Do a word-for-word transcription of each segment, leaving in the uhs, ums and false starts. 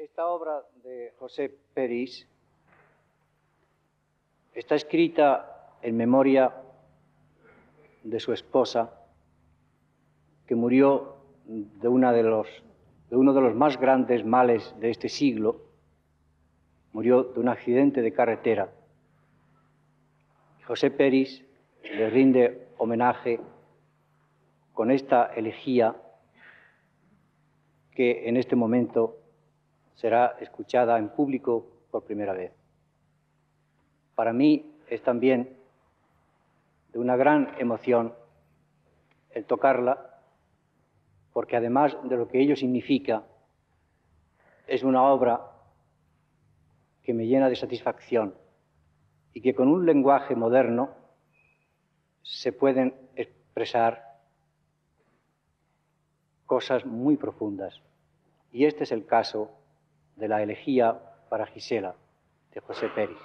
Esta obra de José Peris está escrita en memoria de su esposa, que murió de, una de, los, de uno de los más grandes males de este siglo. Murió de un accidente de carretera. José Peris le rinde homenaje con esta elegía que en este momento será escuchada en público por primera vez. Para mí es también de una gran emoción el tocarla, porque además de lo que ello significa, es una obra que me llena de satisfacción y que con un lenguaje moderno se pueden expresar cosas muy profundas. Y este es el caso de la elegía para Gisela, de José Peris.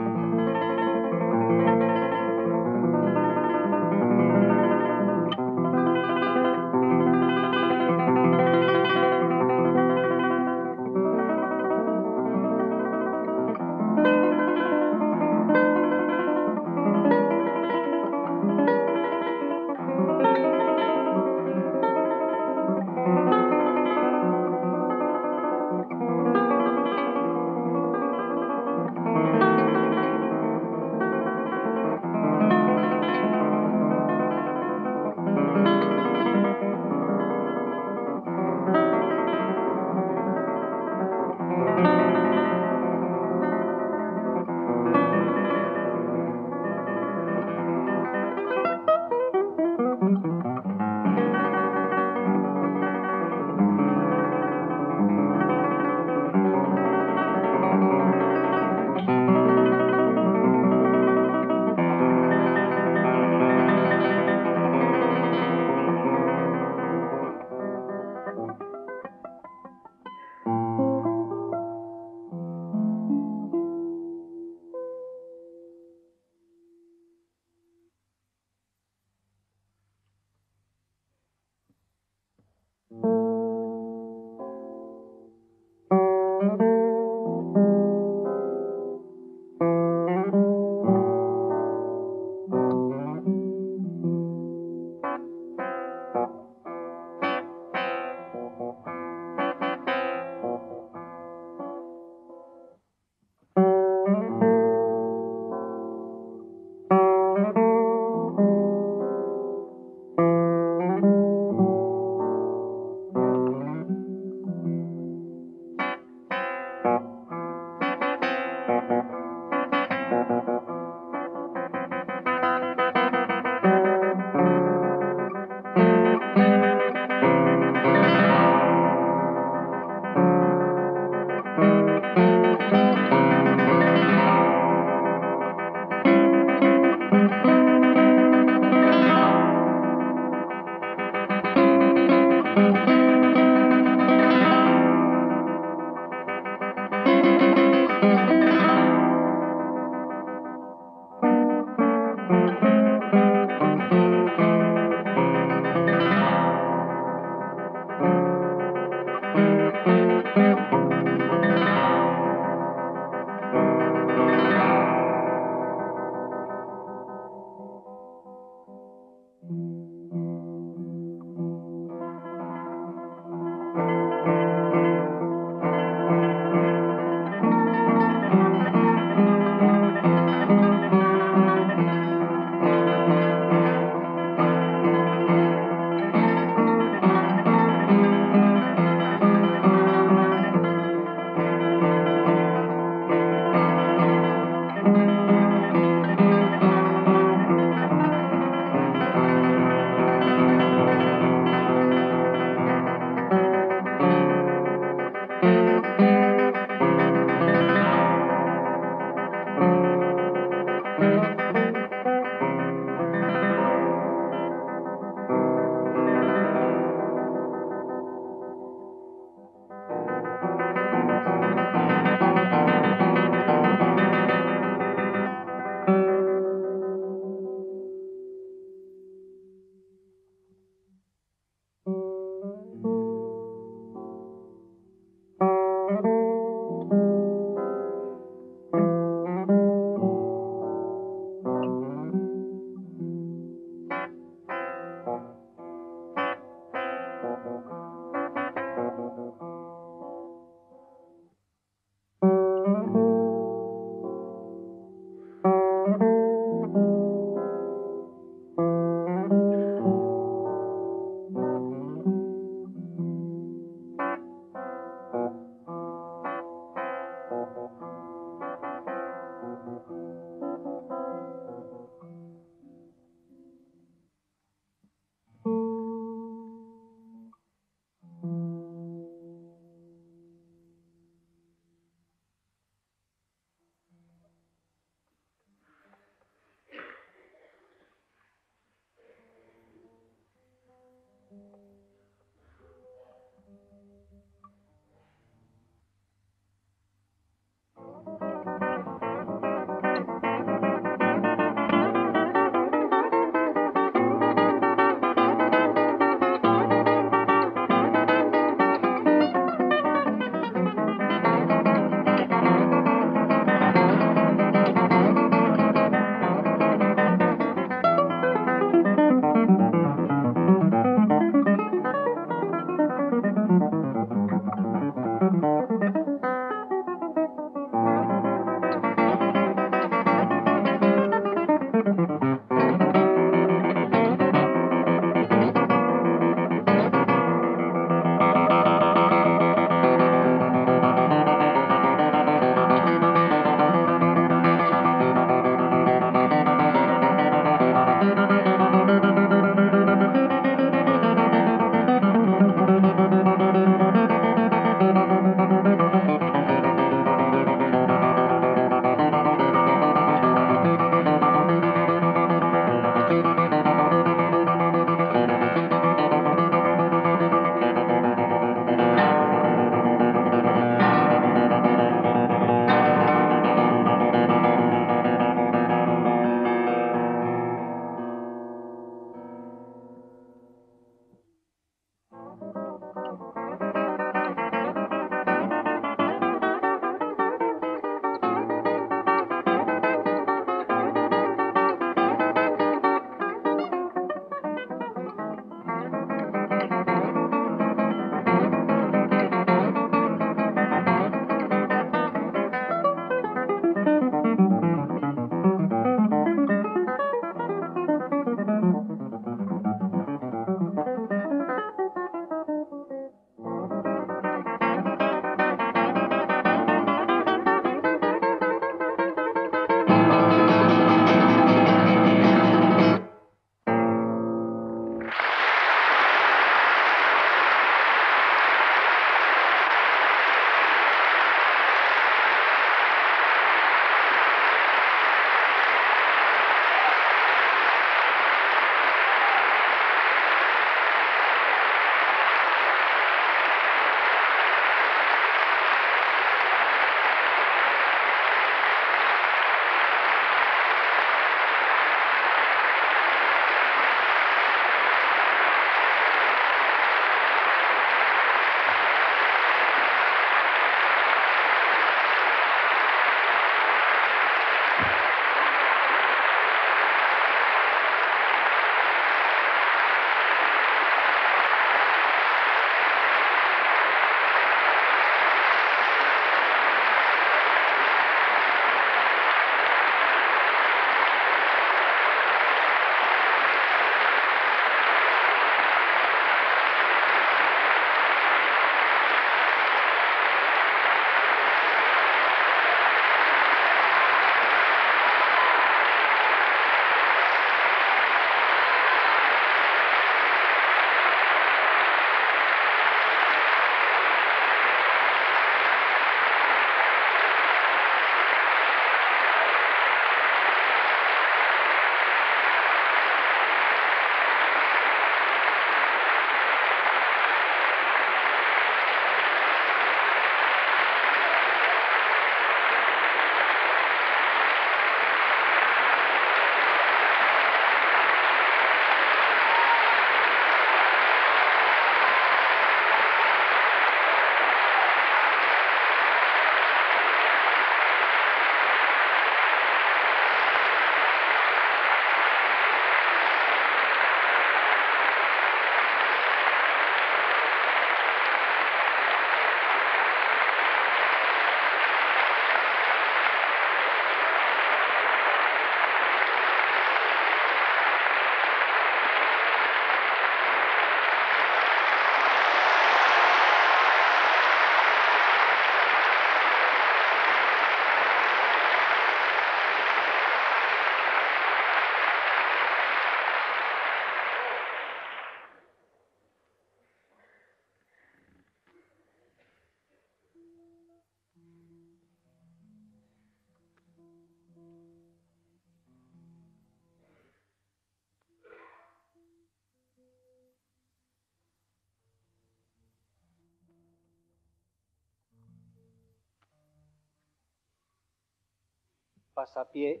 Pasapié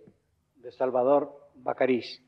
de Salvador Bacarisse.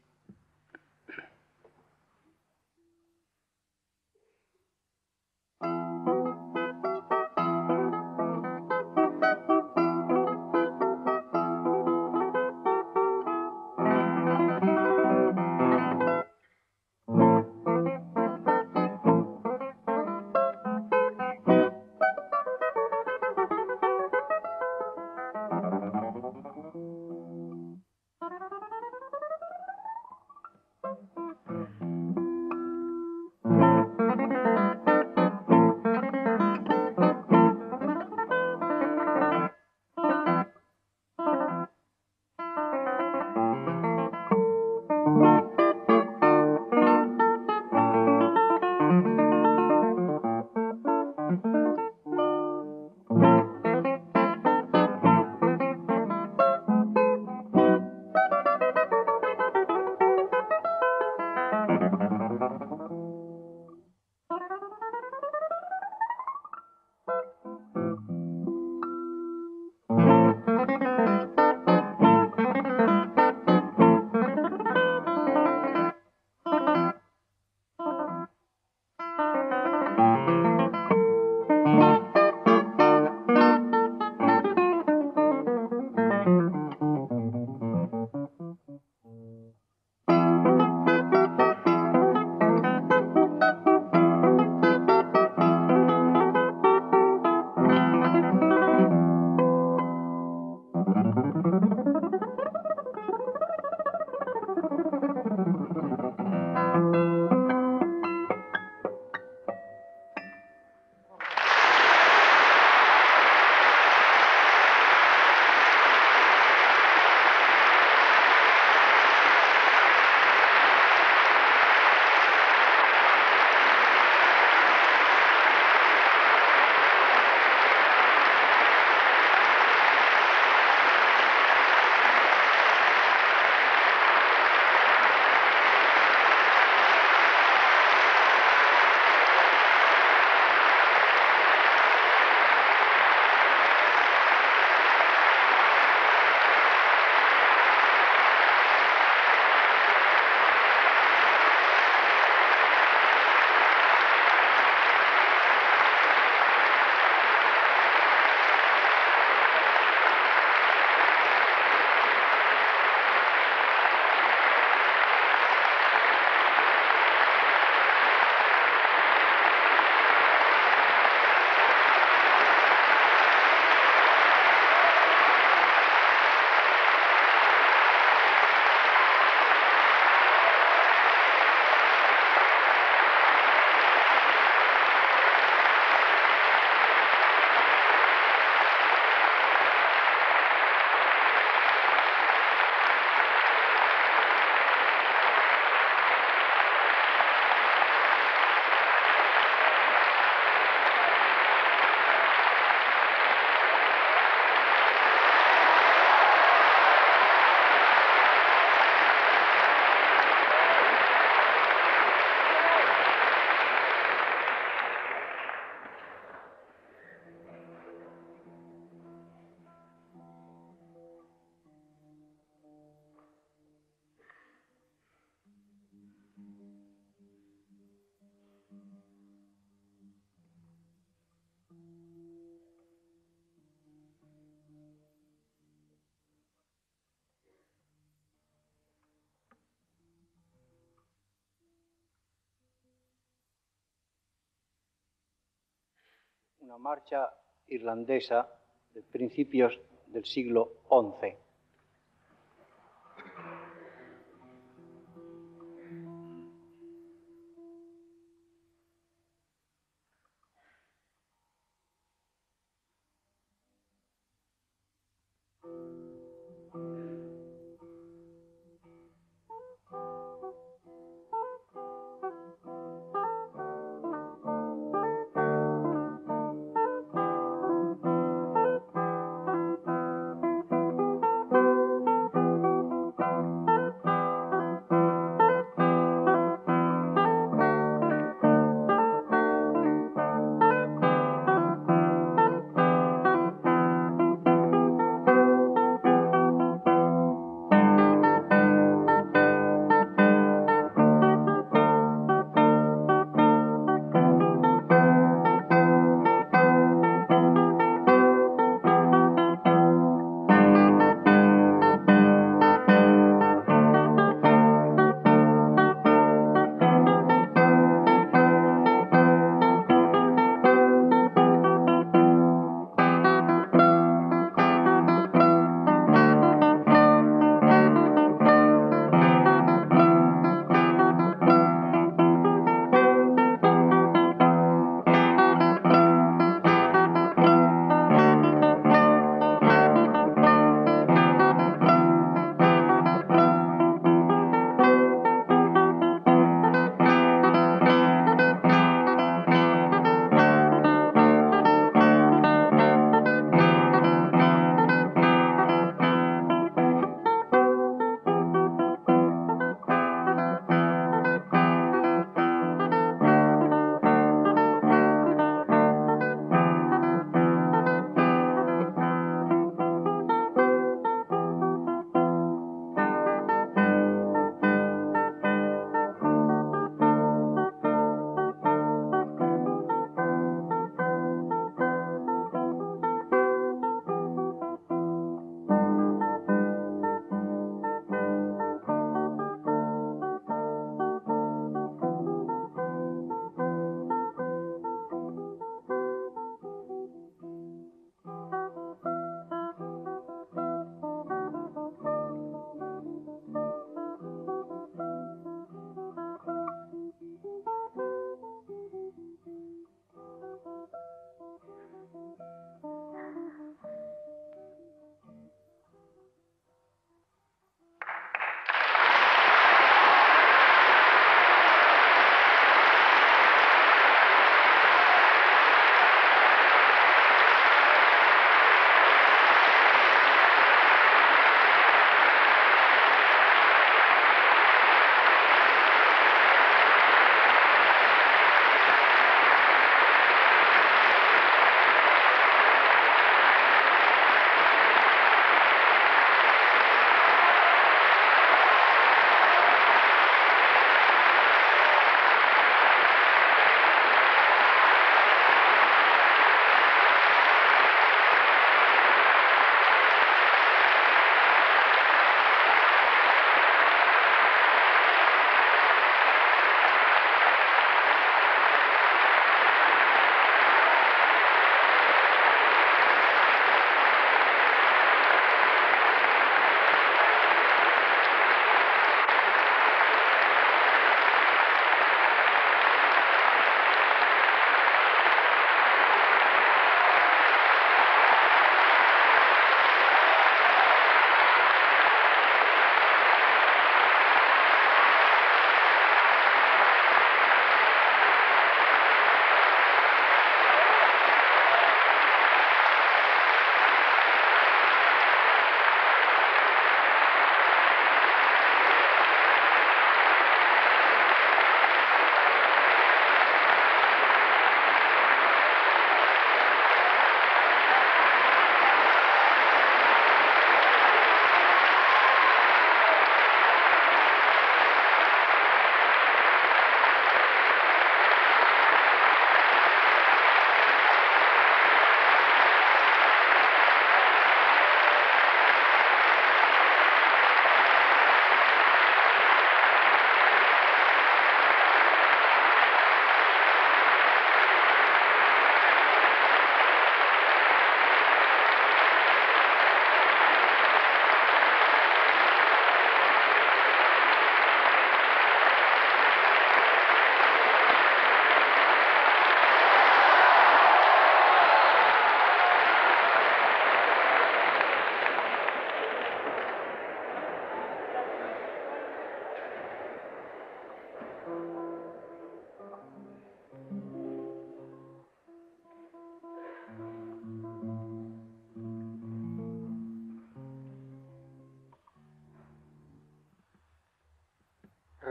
Una marcha irlandesa de principios del siglo once.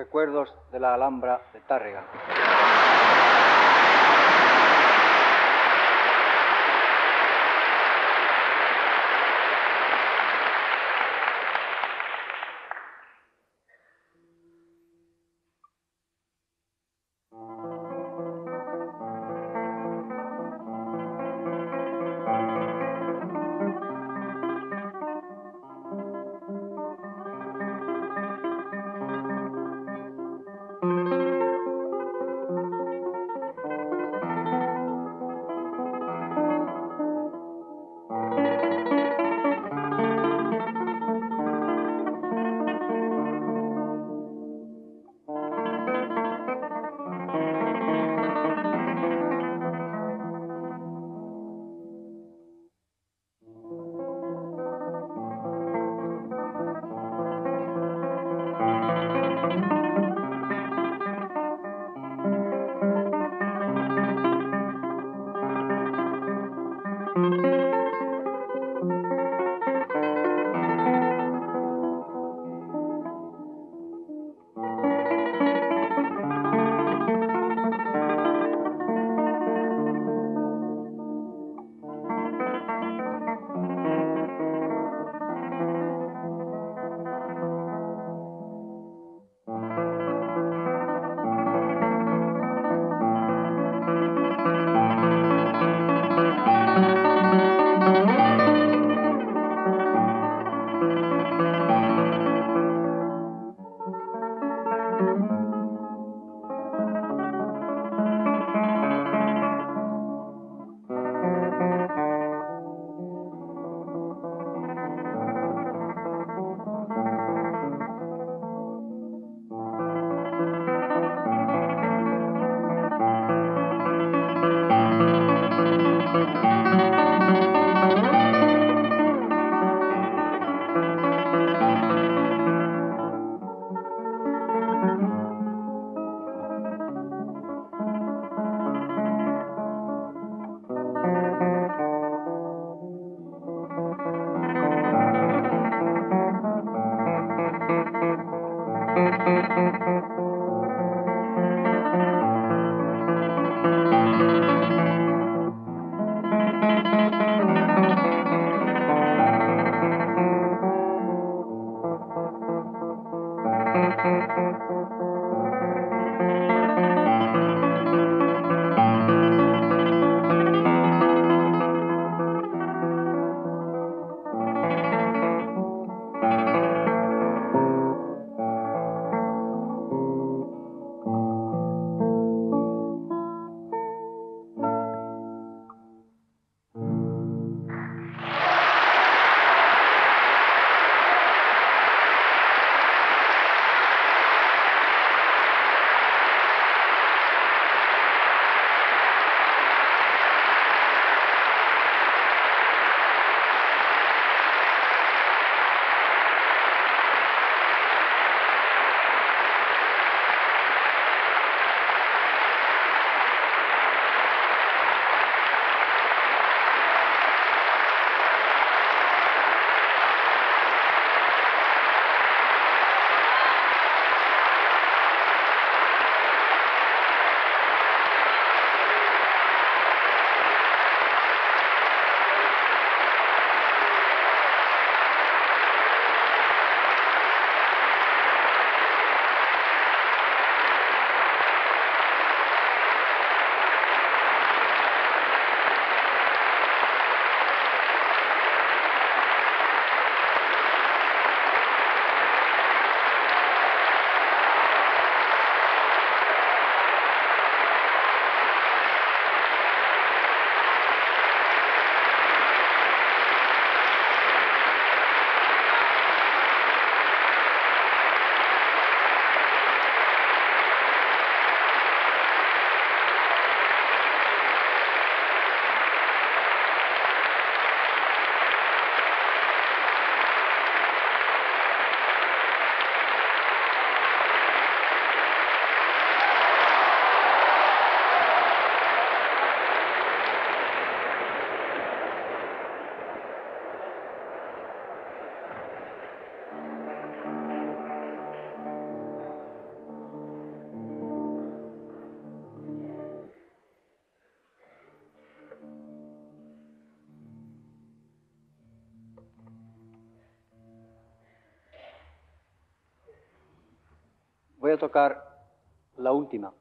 Recuerdos de la Alhambra de Tárrega. voy a tocar la última.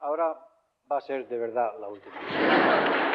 Ahora va a ser de verdad la última.